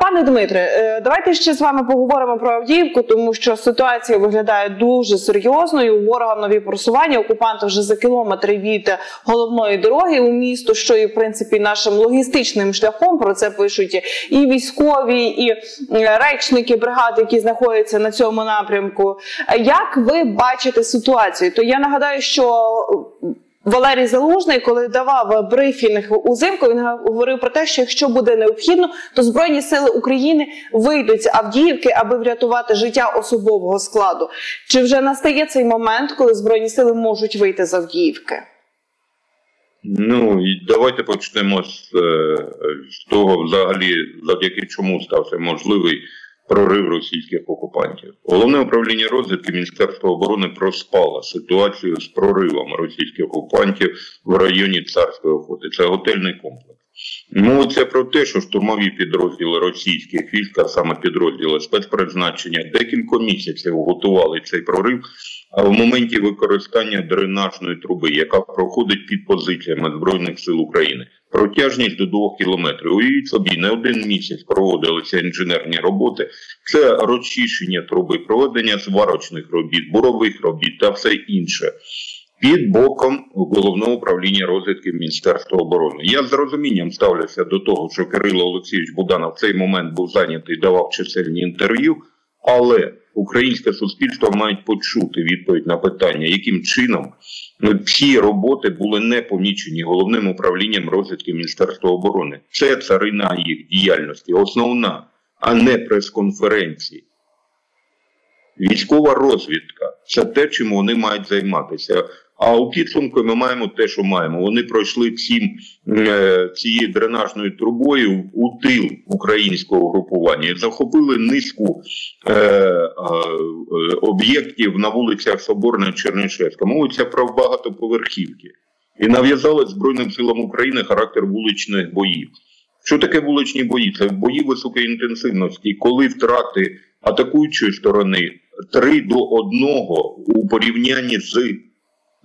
Пане Дмитре, давайте ще з вами поговоримо про Авдіївку, тому що ситуація виглядає дуже серйозною. У ворога нові просування, окупанти вже за кілометри від головної дороги у місто, що і в принципі нашим логістичним шляхом, про це пишуть і військові, і речники бригад, які знаходяться на цьому напрямку. Як ви бачите ситуацію? То я нагадаю, що Валерій Залужний, коли давав брифінг узимку, він говорив про те, що якщо буде необхідно, то Збройні сили України вийдуть з Авдіївки, аби врятувати життя особового складу. Чи вже настає цей момент, коли Збройні сили можуть вийти з Авдіївки? Ну, давайте почнемо з того, взагалі, завдяки чому стався можливий прорив російських окупантів. Головне управління розвідки Міністерства оборони проспало ситуацію з проривом російських окупантів в районі Царської Охоти. Це готельний комплекс. Мовиться про те, що штурмові підрозділи російських військ, а саме підрозділи спецпризначення, декілька місяців готували цей прорив, а в моменті використання дренажної труби, яка проходить під позиціями Збройних сил України. Протяжність до 2 кілометрів. Уявіть собі, не один місяць проводилися інженерні роботи. Це розчищення труби, проведення зварочних робіт, бурових робіт та все інше. Під боком Головного управління розвідки Міністерства оборони. Я з розумінням ставлюся до того, що Кирило Олексійович Буданов в цей момент був зайнятий, давав чисельні інтерв'ю, але українське суспільство має почути відповідь на питання, яким чином ці роботи були не помічені Головним управлінням розвідки Міністерства оборони. Це царина їх діяльності, основна, а не прес-конференції. Військова розвідка – це те, чим вони мають займатися. А у підсумку ми маємо те, що маємо. Вони пройшли цією дренажною трубою у тил українського групування. Захопили низку об'єктів на вулицях Соборна, Чернишевська. Мовиться про багатоповерхівки. І нав'язали Збройним силам України характер вуличних боїв. Що таке вуличні бої? Це бої високої інтенсивності, коли втрати атакуючої сторони 3:1 у порівнянні з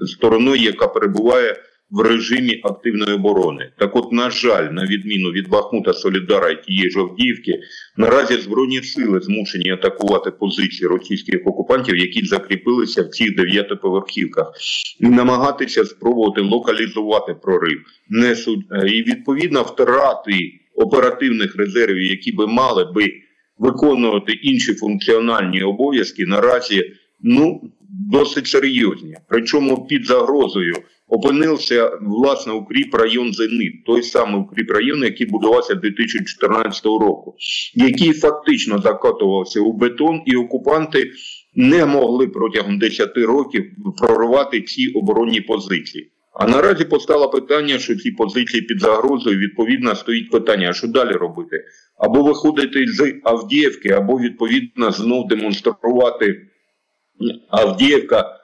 стороною, яка перебуває в режимі активної оборони. Так от, на жаль, на відміну від Бахмута, Солідара і тієї ж Авдіївки, наразі Збройні сили змушені атакувати позиції російських окупантів, які закріпилися в цих 9 поверхівках, і намагатися спробувати локалізувати прорив. І відповідно втрати оперативних резервів, які би мали би виконувати інші функціональні обов'язки, наразі досить серйозні. Причому під загрозою опинився, власне, укріп-район «Зенит», той самий укріп-район, який будувався 2014 року, який фактично закатувався у бетон, і окупанти не могли протягом 10 років прорвати ці оборонні позиції. А наразі постало питання, що ці позиції під загрозою, відповідно, стоїть питання, а що далі робити? Або виходити з Авдіївки, або, відповідно, знов демонструвати Авдіївка,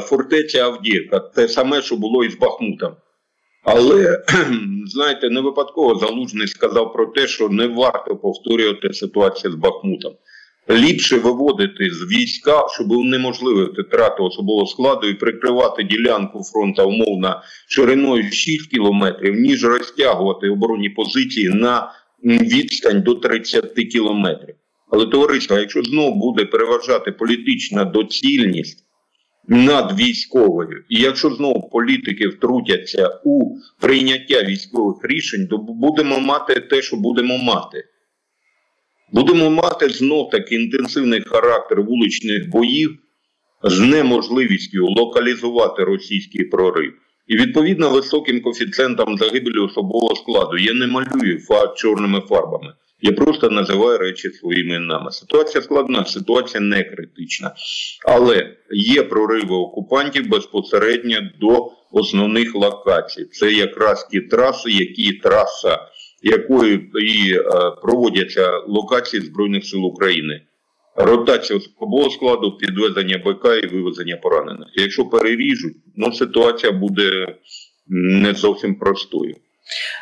фортеця Авдіївка, те саме, що було і з Бахмутом. Але, знаєте, не випадково Залужний сказав про те, що не варто повторювати ситуацію з Бахмутом. Ліпше виводити з війська, щоб унеможливити втрату особового складу і прикривати ділянку фронту умовно шириною 6 кілометрів, ніж розтягувати оборонні позиції на відстань до 30 кілометрів. Але, товариство, якщо знову буде переважати політична доцільність над військовою, і якщо знову політики втрутяться у прийняття військових рішень, то будемо мати те, що будемо мати. Будемо мати знов-таки інтенсивний характер вуличних боїв з неможливістю локалізувати російський прорив. І відповідно високим коефіцієнтом загибелі особового складу. Я не малюю чорними фарбами. Я просто називаю речі своїми іменами. Ситуація складна, ситуація не критична. Але є прориви окупантів безпосередньо до основних локацій. Це якраз ті траси, якою і проводяться локації Збройних сил України. Ротація особового складу, підвезення БК і вивезення поранених. Якщо переріжуть, ситуація буде не зовсім простою.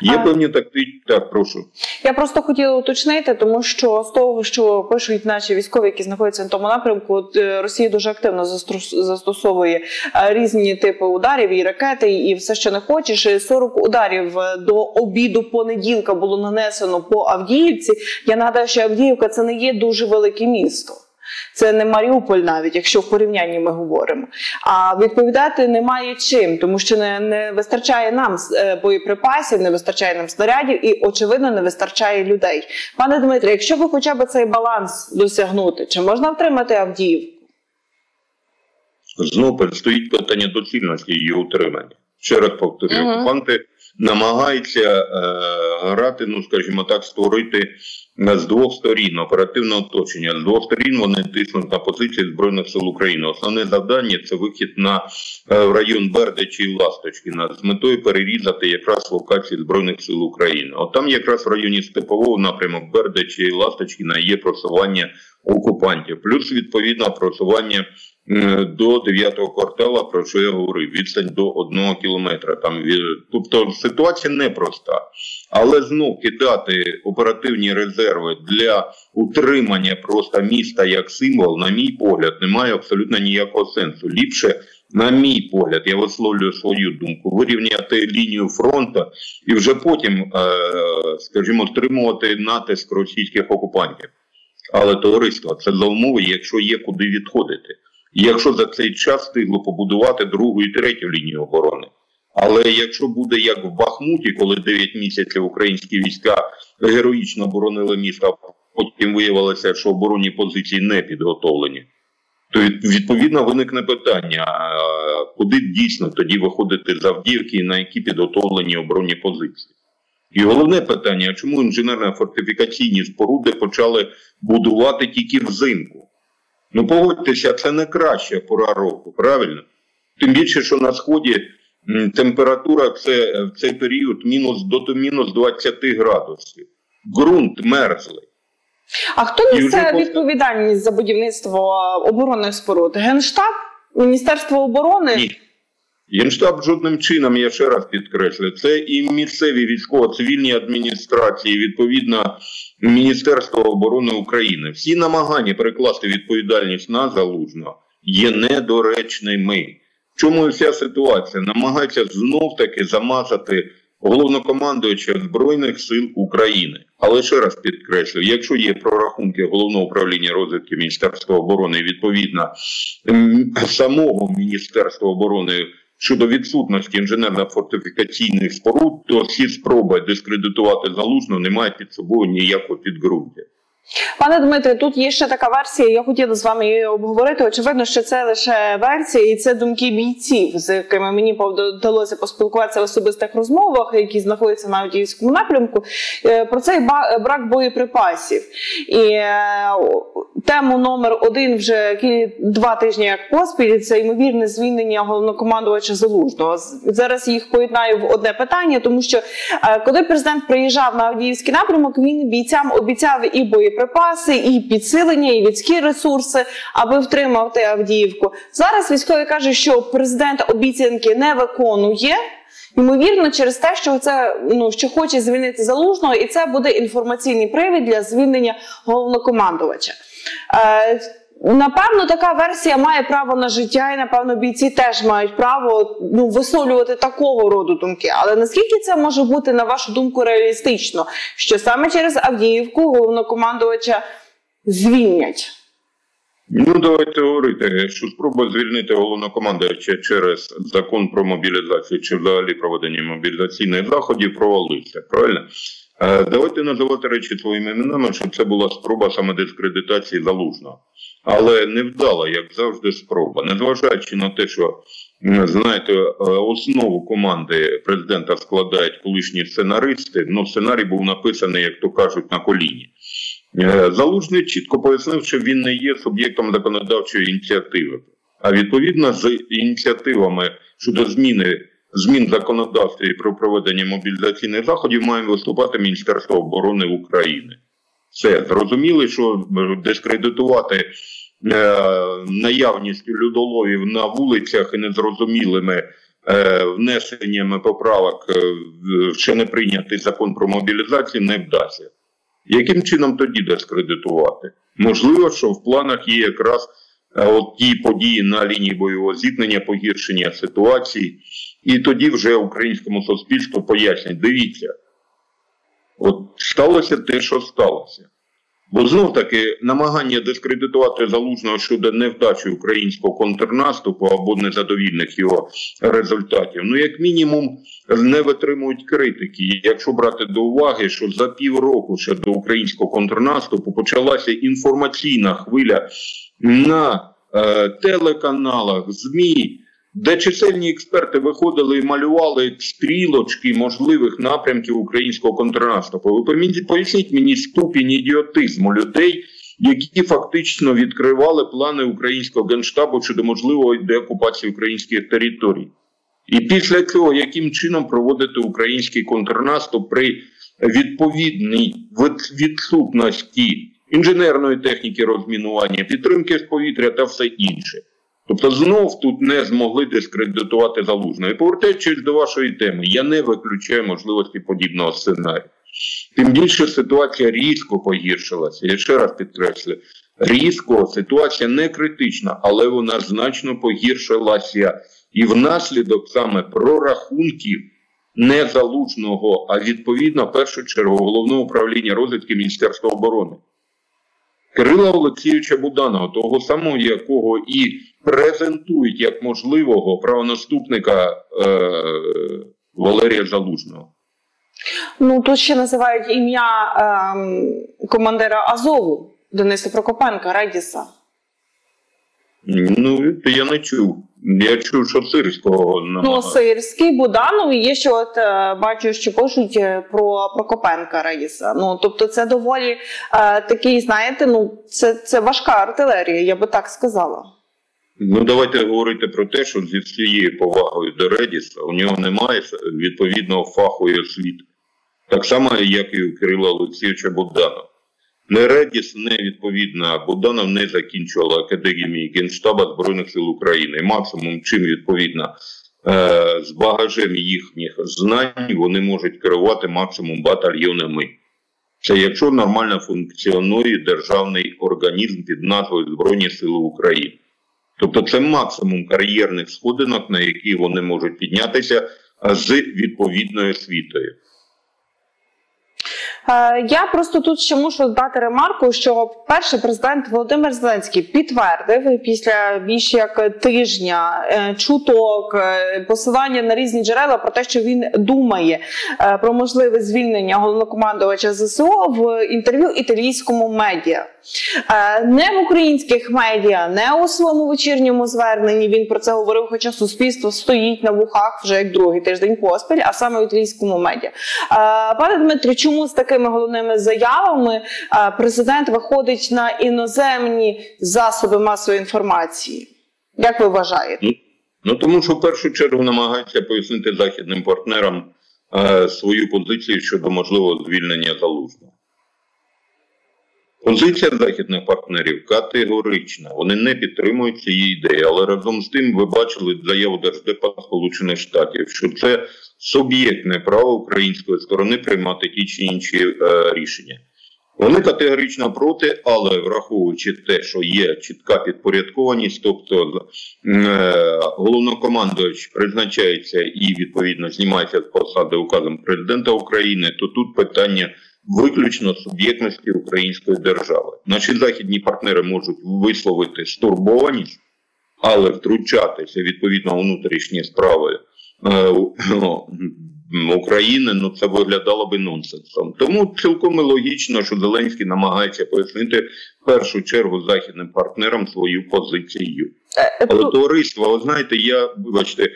Є певні тактичні... Так, прошу. Я просто хотіла уточнити, тому що з того, що пишуть наші військові, які знаходяться на тому напрямку, Росія дуже активно застосовує різні типи ударів, і ракети, і все, що не хочеш. 40 ударів до обіду понеділка було нанесено по Авдіївці. Я нагадаю, що Авдіївка – це не є дуже велике місто. Це не Маріуполь навіть, якщо в порівнянні ми говоримо. А відповідати немає чим, тому що не вистачає нам боєприпасів, не вистачає нам снарядів і, очевидно, не вистачає людей. Пане Дмитре, якщо ви хоча б цей баланс досягнути, чи можна втримати Авдіївку? Знову перестоїть питання доцільності її утримання. Ще раз повторюю, окупанти намагаються грати, ну, скажімо так, створити з двох сторін оперативне оточення. З двох сторін вони тиснуть на позиції Збройних сил України. Основне завдання – це вихід на район Бердечі і Ласточкіна з метою перерізати якраз локації Збройних сил України. От там якраз в районі Степового напрямок Бердечі і Ласточкіна є просування окупантів. Плюс, відповідно, просування до 9-го квартала, про що я говорив, відстань до 1 кілометра. Там, тобто ситуація непроста. Але знов кидати оперативні резерви для утримання просто міста як символ, на мій погляд, немає абсолютно ніякого сенсу. Ліпше, на мій погляд, я висловлюю свою думку, вирівняти лінію фронту і вже потім, скажімо, стримувати натиск російських окупантів. Але, товариство, це за умови, якщо є куди відходити. Якщо за цей час встигло побудувати другу і третю лінію оборони. Але якщо буде як в Бахмуті, коли 9 місяців українські війська героїчно оборонили місто, потім виявилося, що оборонні позиції не підготовлені, то відповідно виникне питання, куди дійсно тоді виходити з Авдіївки і на які підготовлені оборонні позиції. І головне питання, чому інженерно-фортифікаційні споруди почали будувати тільки взимку? Ну, погодьтеся, це не краща пора року, правильно? Тим більше, що на Сході температура в цей період мінус 20 градусів. Ґрунт мерзлий. А хто несе відповідальність за будівництво оборонних споруд? Генштаб? Міністерство оборони? Ні. Генштаб жодним чином, я ще раз підкреслю, це і місцеві військово-цивільні адміністрації, відповідно, Міністерство оборони України. Всі намагання перекласти відповідальність на Залужного є недоречними. В чому вся ситуація? Намагаються знов-таки замазати головнокомандуючого Збройних сил України. Але ще раз підкреслю, якщо є прорахунки Головного управління розвідки Міністерства оборони, відповідно, самого Міністерства оборони щодо відсутності інженерно-фортифікаційних споруд, то всі спроби дискредитувати Залужного не мають під собою ніякого підґрунтя. Пане Дмитре, тут є ще така версія, я хотіла з вами її обговорити. Очевидно, що це лише версія і це думки бійців, з якими мені вдалося поспілкуватися в особистих розмовах, які знаходяться на Авдіївському напрямку, про цей брак боєприпасів. І тему номер один вже 2 тижні як поспіль, це ймовірне звільнення головнокомандувача Залужного. Зараз їх поєднаю в одне питання, тому що коли президент приїжджав на Авдіївський напрямок, він бійцям обіцяв і боєприпаси, і підсилення, і людські ресурси, аби втримати Авдіївку. Зараз військові кажуть, що президент обіцянки не виконує, ймовірно, через те, що що хоче звільнити Залужного, і це буде інформаційний привід для звільнення головнокомандувача. Напевно, така версія має право на життя, і, напевно, бійці теж мають право висловлювати такого роду думки. Але наскільки це може бути, на вашу думку, реалістично, що саме через Авдіївку головнокомандувача звільнять? Ну, давайте говорити, що спроба звільнити головнокомандувача через закон про мобілізацію чи взагалі проведення мобілізаційних заходів провалився, правильно? Давайте називати речі своїми іменами, щоб це була спроба самодискредитації Залужного. Але невдала, як завжди, спроба. Незважаючи на те, що, знаєте, основу команди президента складають колишні сценаристи, ну сценарій був написаний, як то кажуть, на коліні. Залужний чітко пояснив, що він не є суб'єктом законодавчої ініціативи. А відповідно з ініціативами щодо змін законодавства і про проведення мобілізаційних заходів має виступати Міністерство оборони України. Все, зрозуміли, що дискредитувати наявність людоловів на вулицях і незрозумілими внесенням поправок в ще не прийнятий закон про мобілізацію не вдасться. Яким чином тоді дискредитувати? Можливо, що в планах є якраз от ті події на лінії бойового зіткнення, погіршення ситуації, і тоді вже українському суспільству пояснять, дивіться, от сталося те, що сталося. Бо знов-таки намагання дискредитувати Залужного щодо невдачі українського контрнаступу або незадовільних його результатів, ну як мінімум не витримують критики. Якщо брати до уваги, що за півроку ще до українського контрнаступу почалася інформаційна хвиля на телеканалах, ЗМІ, де чисельні експерти виходили і малювали стрілочки можливих напрямків українського контрнаступу. Ви поясніть мені ступінь ідіотизму людей, які фактично відкривали плани українського Генштабу щодо можливої деокупації українських територій. І після цього яким чином проводити український контрнаступ при відповідній відсутності інженерної техніки розмінування, підтримки з повітря та все інше. Тобто знов тут не змогли дискредитувати Залужного. І повертаючись до вашої теми, я не виключаю можливості подібного сценарію. Тим більше ситуація різко погіршилася. Я ще раз підкреслю, різко ситуація не критична, але вона значно погіршилася. І внаслідок саме прорахунків не Залужного, а відповідно в першу чергу Головного управління розвідки Міністерства оборони. Кирила Олексійовича Буданова, того самого, якого і презентують як можливого правонаступника Валерія Залужного. Ну, тут ще називають ім'я командира Азову, Дениса Прокопенка, Редіса. Ну, я не чув. Я чув, що Сирського. Ну, Сирський, Буданов, і є ще от, бачу, що пишуть про Прокопенка Раїса. Ну, тобто це доволі такий, знаєте, ну, це важка артилерія, я би так сказала. Ну, давайте говорити про те, що зі всією повагою до Редіса у нього немає відповідного фаху і освіти. Так само, як і у Кирила Олексійовича Буданова. Не Редіс, не відповідна Буданов не закінчувала Академію Генштаба Збройних сил України. Максимум, чим відповідно з багажем їхніх знань вони можуть керувати максимум батальйонами. Це якщо нормально функціонує державний організм під назвою Збройні сили України. Тобто це максимум кар'єрних сходинок, на які вони можуть піднятися з відповідною освітою. Я просто тут ще мушу дати ремарку, що перший президент Володимир Зеленський підтвердив після більш як тижня чуток, посилання на різні джерела про те, що він думає про можливе звільнення головнокомандувача ЗСУ в інтерв'ю італійському медіа. Не в українських медіа, не у своєму вечірньому зверненні він про це говорив, хоча суспільство стоїть на вухах вже як другий тиждень поспіль, а саме в італійському медіа. Пане Дмитре, чому з такими головними заявами президент виходить на іноземні засоби масової інформації? Як ви вважаєте? Ну, тому що в першу чергу намагається пояснити західним партнерам свою позицію щодо можливого звільнення Залужного. Позиція західних партнерів категорична. Вони не підтримують цієї ідеї, але разом з тим ви бачили заяву Держдепа Сполучених Штатів, що це суб'єктне право української сторони приймати ті чи інші рішення. Вони категорично проти, але враховуючи те, що є чітка підпорядкованість, тобто головнокомандувач призначається і відповідно знімається з посади указом президента України, то тут питання виключно суб'єктності української держави. Наші західні партнери можуть висловити стурбованість, але втручатися відповідно внутрішні справи України, ну це виглядало би нонсенсом. Тому цілком логічно, що Зеленський намагається пояснити в першу чергу західним партнерам свою позицію. Але товариство, ви знаєте, вибачте,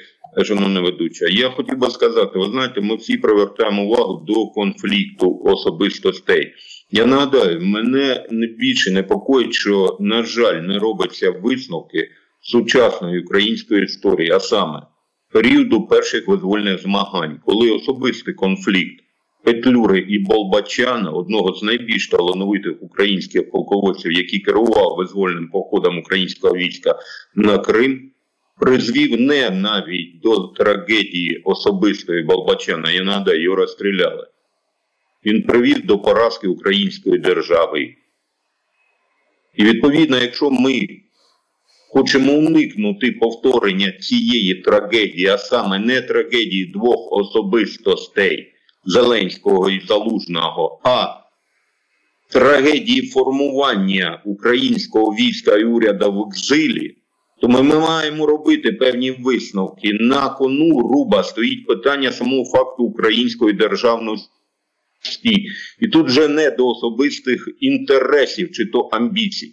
шановна ведуча, я хотів би сказати, ви знаєте, ми всі привертаємо увагу до конфлікту особистостей. Я нагадаю, мене більше непокоїть, що, на жаль, не робиться висновки сучасної української історії, а саме періоду перших визвольних змагань, коли особистий конфлікт Петлюри і Болбочана, одного з найбільш талановитих українських полководців, який керував визвольним походом українського війська на Крим, призвів не навіть до трагедії особистої Болбочана, і надо, його розстріляли. Він привів до поразки української держави. І відповідно, якщо ми хочемо уникнути повторення цієї трагедії, а саме не трагедії двох особистостей Зеленського і Залужного, а трагедії формування українського війська і уряду в екзилі, то ми маємо робити певні висновки. На кону руба стоїть питання самого факту української державності. І тут вже не до особистих інтересів чи то амбіцій.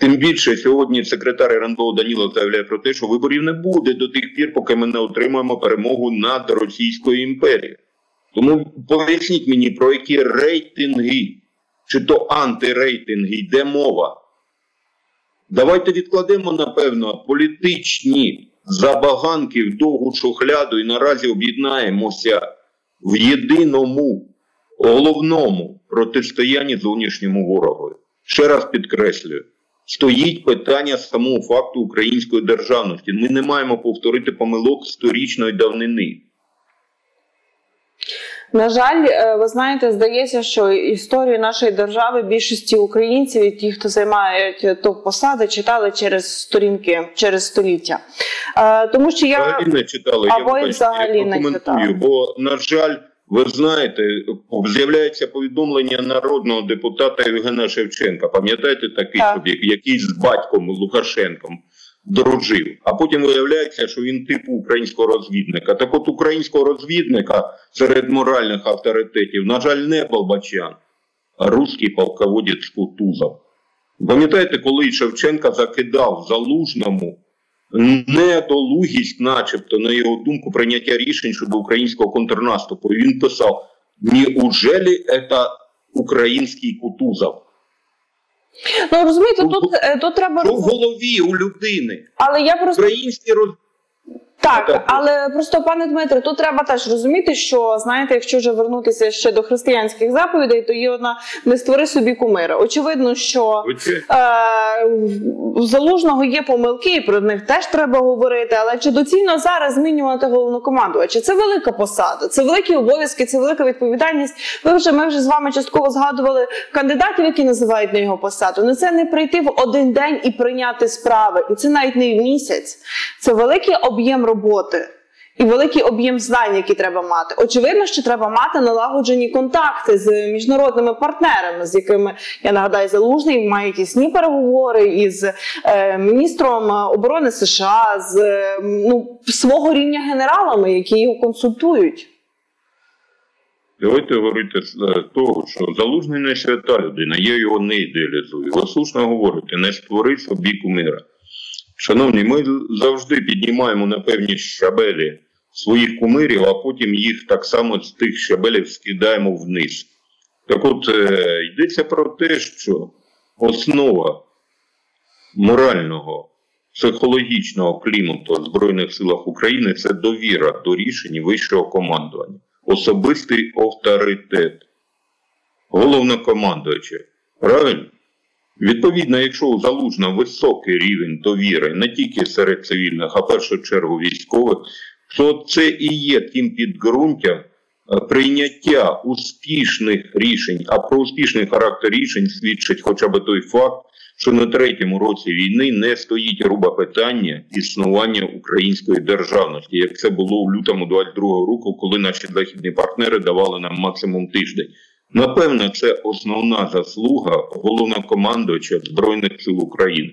Тим більше сьогодні секретар РНБО Данілов заявляє про те, що виборів не буде до тих пір, поки ми не отримаємо перемогу над Російською імперією. Тому поясніть мені, про які рейтинги чи то антирейтинги йде мова. Давайте відкладемо, напевно, політичні забаганки в довгу шухляду і наразі об'єднаємося в єдиному головному протистоянні зовнішньому ворогу. Ще раз підкреслюю, стоїть питання самого факту української державності. Ми не маємо повторити помилок сторічної давнини. На жаль, ви знаєте, здається, що історію нашої держави більшості українців і ті, хто займають топ-посади, читали через сторінки, через століття. Тому що я... Взагалі не читали. Або я взагалі не читали. Бо, на жаль, ви знаєте, з'являється повідомлення народного депутата Євгена Шевченка. Пам'ятаєте такий собі, який з батьком Лукашенком дружив, а потім виявляється, що він типу українського розвідника. Так от українського розвідника серед моральних авторитетів, на жаль, не Болбочан, а русський полководець Кутузов. Пам'ятаєте, коли Шевченка закидав Залужному недолугість, начебто, на його думку, прийняття рішень щодо українського контрнаступу? І він писав: «Неужели это український Кутузов?» Ну, розумієте, тут треба... Що в голові у людини? Але я просто... Українські розвитки. Так, але просто, пане Дмитре, тут треба теж розуміти, що, знаєте, якщо вже вернутися ще до християнських заповідей, то є одна: не створи собі кумира. Очевидно, що у Залужного є помилки, і про них теж треба говорити, але чи доцільно зараз змінювати головнокомандувача? Це велика посада, це великі обов'язки, це велика відповідальність. Ми вже з вами частково згадували кандидатів, які називають на його посаду. Ну, це не прийти в один день і прийняти справи, і це навіть не в місяць. Це великий об'єм роботи і великий об'єм знань, які треба мати. Очевидно, що треба мати налагоджені контакти з міжнародними партнерами, з якими, я нагадаю, Залужний має тісні переговори із міністром оборони США, з свого рівня генералами, які його консультують. Давайте говорити з того, що Залужний не свята людина, я його не ідеалізую. Ви слушно говорите, не створи собі кумира. Шановні, ми завжди піднімаємо на певні щабелі своїх кумирів, а потім їх так само з тих щабелів скидаємо вниз. Так от, йдеться про те, що основа морального, психологічного клімату в Збройних силах України – це довіра до рішень вищого командування, особистий авторитет головнокомандуючого. Правильно? Відповідно, якщо у Залужна високий рівень довіри не тільки серед цивільних, а в першу чергу військових, то це і є тим підґрунтям прийняття успішних рішень. А про успішний характер рішень свідчить хоча б той факт, що на третьому році війни не стоїть руба питання існування української державності, як це було у лютому 22-го року, коли наші західні партнери давали нам максимум тиждень. Напевно, це основна заслуга головнокомандувача Збройних сил України.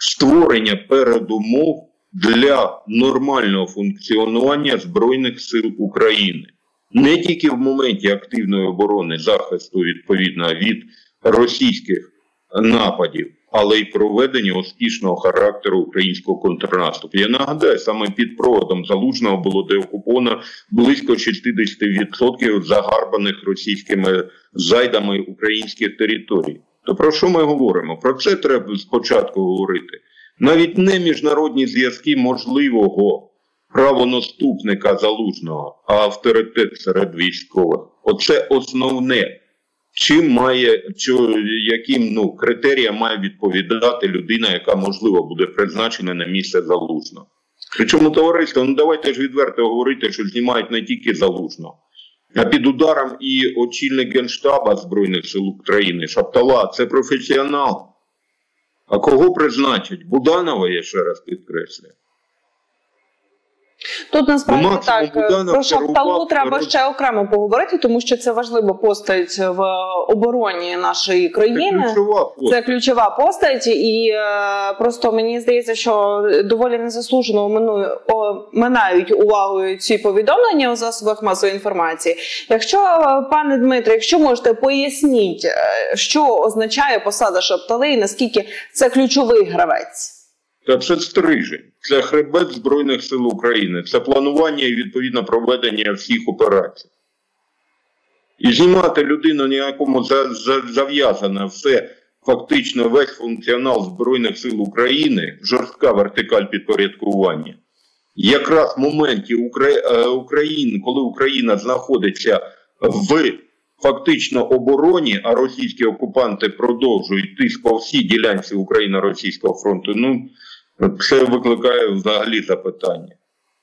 Створення передумов для нормального функціонування Збройних сил України. Не тільки в моменті активної оборони, захисту відповідно від російських нападів, але й проведення успішного характеру українського контрнаступу. Я нагадаю, саме під проводом Залужного було деокуповано близько 60% загарбаних російськими зайдами українських територій. То про що ми говоримо? Про це треба спочатку говорити. Навіть не міжнародні зв'язки можливого правонаступника Залужного, а авторитет серед військових. Оце основне. Яким критеріям має відповідати людина, яка, можливо, буде призначена на місце Залужного. Причому, товариство, ну давайте ж відверто говорити, що знімають не тільки Залужного, а під ударом і очільник Генштаба Збройних сил України Шаптала. Це професіонал. А кого призначать? Буданова, я ще раз підкреслюю. Тут насправді так, про Шапталу треба ще окремо поговорити, тому що це важлива постать в обороні нашої країни. Це ключова постать. І просто мені здається, що доволі незаслужено оминають увагою ці повідомлення у засобах масової інформації. Якщо, пане Дмитре, якщо можете, поясніть, що означає посада Шаптали і наскільки це ключовий гравець? Це стрижень. Це хребет Збройних сил України. Це планування і відповідно проведення всіх операцій. І знімати людину, на якому зав'язане все, фактично весь функціонал Збройних сил України, жорстка вертикаль підпорядкування. Якраз в моменті, коли Україна знаходиться в фактично обороні, а російські окупанти продовжують тиск по всій ділянці Україно-Російського фронту, ну, це викликає взагалі запитання.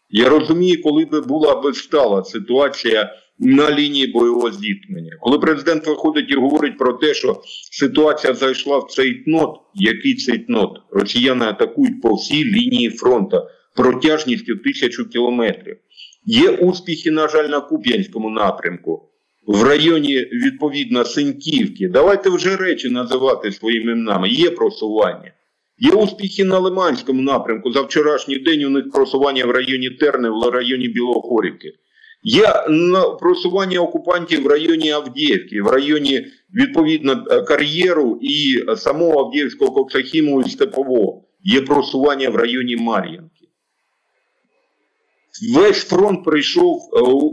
Я розумію, коли б була б стала ситуація на лінії бойового зіткнення. Коли президент виходить і говорить про те, що ситуація зайшла в цейтнот, який цейтнот? Росіяни атакують по всій лінії фронту протяжністю 1000 кілометрів. Є успіхи, на жаль, на Куп'янському напрямку, в районі, відповідно, Сеньківки. Давайте вже речі називати своїми іменами. Є просування. Є успіхи на Лиманському напрямку. За вчорашній день у них просування в районі Терне, в районі Білогорівки. Є просування окупантів в районі Авдіївки, в районі, відповідно, Кар'єру і самого Авдіївського Коксахіму і Степового. Є просування в районі Мар'їнки. Весь фронт прийшов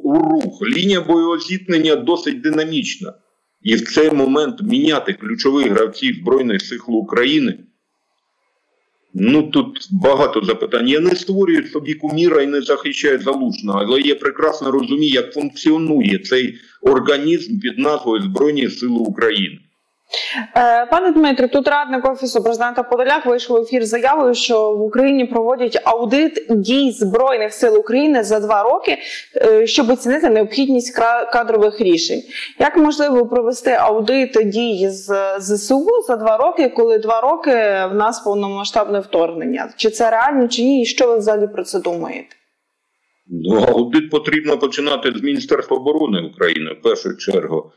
у рух. Лінія бойового зіткнення досить динамічна. І в цей момент міняти ключових гравців Збройних сил України, ну, тут багато запитань. Я не створюю собі куміра і не захищаю Залужного, але я прекрасно розумію, як функціонує цей організм під назвою Збройні сили України. Пане Дмитре, тут радник Офісу президента Подоляк вийшов у ефір з заявою, що в Україні проводять аудит дій Збройних сил України за 2 роки, щоб оцінити необхідність кадрових рішень. Як можливо провести аудит дій з ЗСУ за 2 роки, коли 2 роки в нас повномасштабне вторгнення? Чи це реально, чи ні? І що ви взагалі про це думаєте? Ну, аудит потрібно починати з Міністерства оборони України, в першу чергу.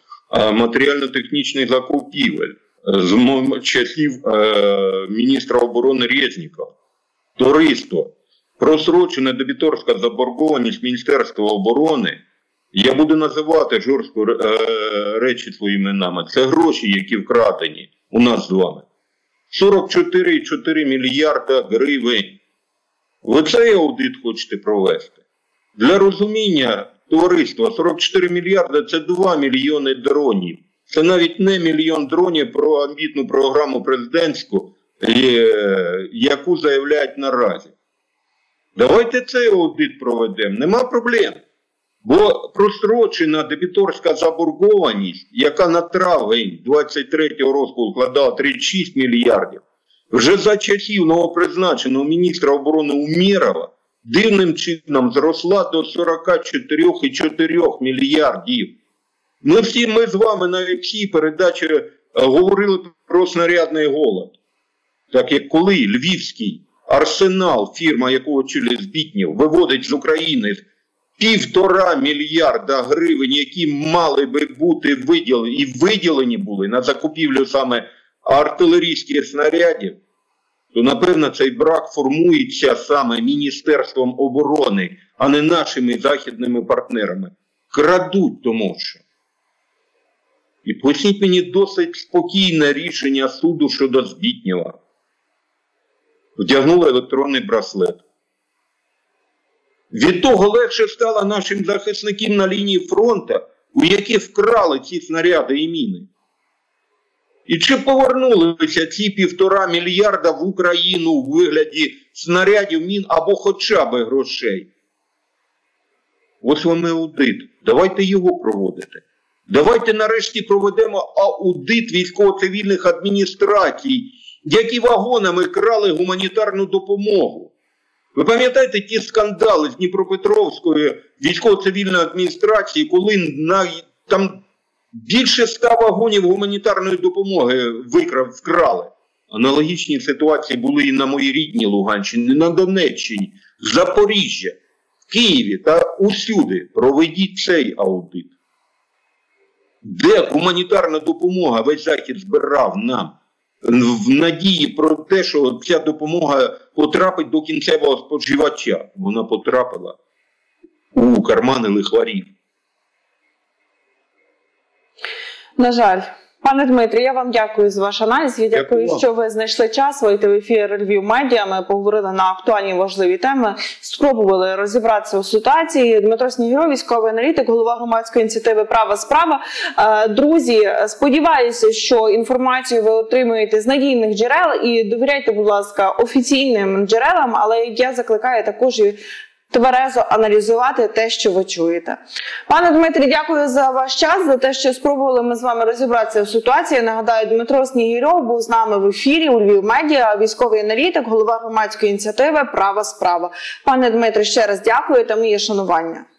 Матеріально-технічних закупівель з часів міністра оборони Резнікова. Товариство, просрочена дебіторська заборгованість Міністерства оборони, я буду називати жорстко речі своїми іменами, це гроші, які вкрадені у нас з вами. 44,4 мільярда гривень. Ви цей аудит хочете провести? Для розуміння, товариство, 44 мільярди – це 2 мільйони дронів. Це навіть не мільйон дронів про амбітну програму президентську, яку заявляють наразі. Давайте цей аудит проведемо, нема проблем. Бо прострочена дебіторська заборгованість, яка на травень 23-го року складала 36 мільярдів, вже за часів новопризначеного міністра оборони Умєрова дивним чином зросла до 44,4 мільярдів. Ну всі ми з вами на цій передачі говорили про снарядний голод. Так як коли львівський арсенал, фірма якого Чулі Збітнів, виводить з України 1,5 мільярда гривень, які мали би бути виділені і виділені були на закупівлю саме артилерійських снарядів, то, напевно, цей брак формується саме Міністерством оборони, а не нашими західними партнерами. Крадуть, тому що. І поясніть мені досить спокійне рішення суду щодо Збітнєва. Вдягнули електронний браслет. Від того легше стало нашим захисникам на лінії фронту, у яких вкрали ці снаряди і міни. І чи повернулися ці 1,5 мільярда в Україну у вигляді снарядів, мін або хоча б грошей? Ось вам аудит. Давайте його проводити. Давайте нарешті проведемо аудит військово-цивільних адміністрацій, які вагонами крали гуманітарну допомогу. Ви пам'ятаєте ті скандали з Дніпропетровської військово-цивільної адміністрації, коли там більше 100 вагонів гуманітарної допомоги вкрали? Аналогічні ситуації були і на моїй рідній Луганщині, на Донеччині, Запоріжжя, Києві та усюди. Проведіть цей аудит. Де гуманітарна допомога, весь Захід збирав нам в надії про те, що ця допомога потрапить до кінцевого споживача. Вона потрапила у кармани лихварів. На жаль. Пане Дмитрі, я вам дякую за ваш аналіз. Я дякую, що ви знайшли час, вийти в ефір Lviv.Media. Ми поговорили на актуальні важливі теми, спробували розібратися у ситуації. Дмитро Снєгирьов, військовий аналітик, голова громадської ініціативи «Права справа». Друзі, сподіваюся, що інформацію ви отримуєте з надійних джерел і довіряйте, будь ласка, офіційним джерелам, але я закликаю також і тверезо аналізувати те, що ви чуєте. Пане Дмитрі, дякую за ваш час, за те, що спробували ми з вами розібратися в ситуації. Нагадаю, Дмитро Снєгирьов був з нами в ефірі у Lviv.Media, військовий аналітик, голова громадської ініціативи «Права справа». Пане Дмитре, ще раз дякую та моє шанування.